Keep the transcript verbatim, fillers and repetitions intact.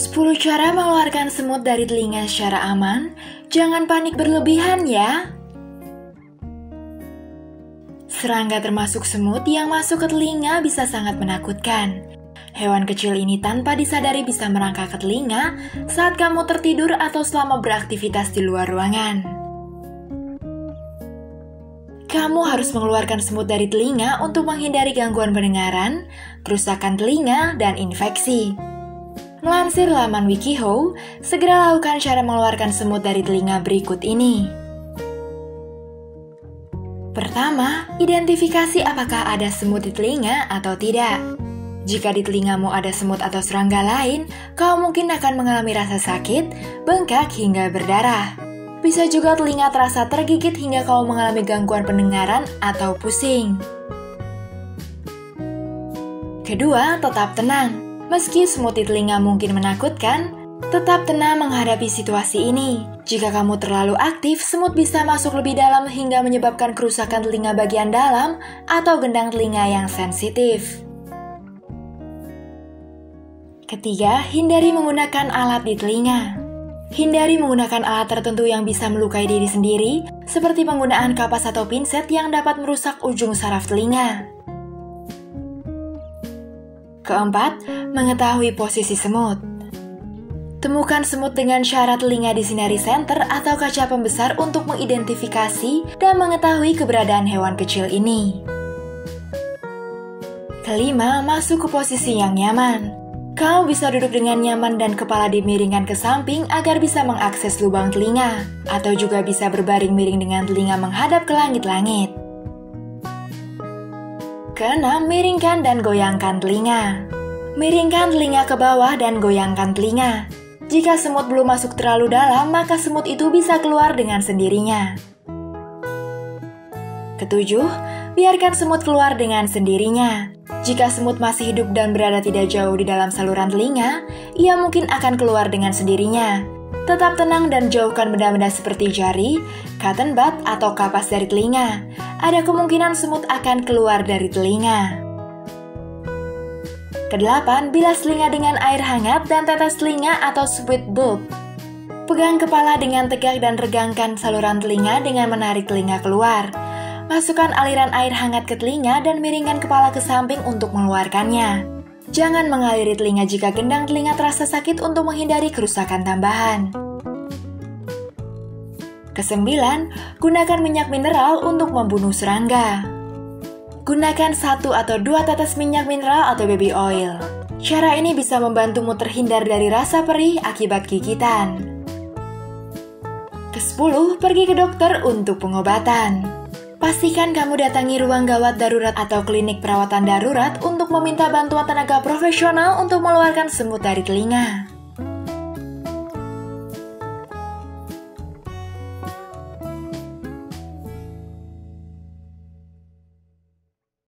sepuluh cara mengeluarkan semut dari telinga secara aman. Jangan panik berlebihan ya. Serangga termasuk semut yang masuk ke telinga bisa sangat menakutkan. Hewan kecil ini tanpa disadari bisa merangkak ke telinga saat kamu tertidur atau selama beraktivitas di luar ruangan. Kamu harus mengeluarkan semut dari telinga untuk menghindari gangguan pendengaran, kerusakan telinga, dan infeksi. Melansir laman WikiHow, segera lakukan cara mengeluarkan semut dari telinga berikut ini. Pertama, identifikasi apakah ada semut di telinga atau tidak. Jika di telingamu ada semut atau serangga lain, kau mungkin akan mengalami rasa sakit, bengkak, hingga berdarah. Bisa juga telinga terasa tergigit hingga kau mengalami gangguan pendengaran atau pusing. Kedua, tetap tenang. Meski semut di telinga mungkin menakutkan, tetap tenang menghadapi situasi ini. Jika kamu terlalu aktif, semut bisa masuk lebih dalam hingga menyebabkan kerusakan telinga bagian dalam atau gendang telinga yang sensitif. Ketiga, hindari menggunakan alat di telinga. Hindari menggunakan alat tertentu yang bisa melukai diri sendiri, seperti penggunaan kapas atau pinset yang dapat merusak ujung saraf telinga. Keempat, mengetahui posisi semut. Temukan semut dengan cara telinga disinari senter atau kaca pembesar untuk mengidentifikasi dan mengetahui keberadaan hewan kecil ini. Kelima, masuk ke posisi yang nyaman. Kau bisa duduk dengan nyaman dan kepala dimiringkan ke samping agar bisa mengakses lubang telinga, atau juga bisa berbaring miring dengan telinga menghadap ke langit-langit. Keenam, miringkan dan goyangkan telinga. Miringkan telinga ke bawah dan goyangkan telinga. Jika semut belum masuk terlalu dalam, maka semut itu bisa keluar dengan sendirinya. Ketujuh, biarkan semut keluar dengan sendirinya. Jika semut masih hidup dan berada tidak jauh di dalam saluran telinga, ia mungkin akan keluar dengan sendirinya. Tetap tenang dan jauhkan benda-benda seperti jari, cotton bud, atau kapas dari telinga. Ada kemungkinan semut akan keluar dari telinga. Kedelapan, bilas telinga dengan air hangat dan tetes telinga atau sweet bulb. Pegang kepala dengan tegak dan regangkan saluran telinga dengan menarik telinga keluar. Masukkan aliran air hangat ke telinga dan miringkan kepala ke samping untuk mengeluarkannya. Jangan mengaliri telinga jika gendang telinga terasa sakit untuk menghindari kerusakan tambahan. Kesembilan, gunakan minyak mineral untuk membunuh serangga. Gunakan satu atau dua tetes minyak mineral atau baby oil. Cara ini bisa membantumu terhindar dari rasa perih akibat gigitan. Kesepuluh, pergi ke dokter untuk pengobatan. Pastikan kamu datangi ruang gawat darurat atau klinik perawatan darurat untuk meminta bantuan tenaga profesional untuk mengeluarkan semut dari telinga.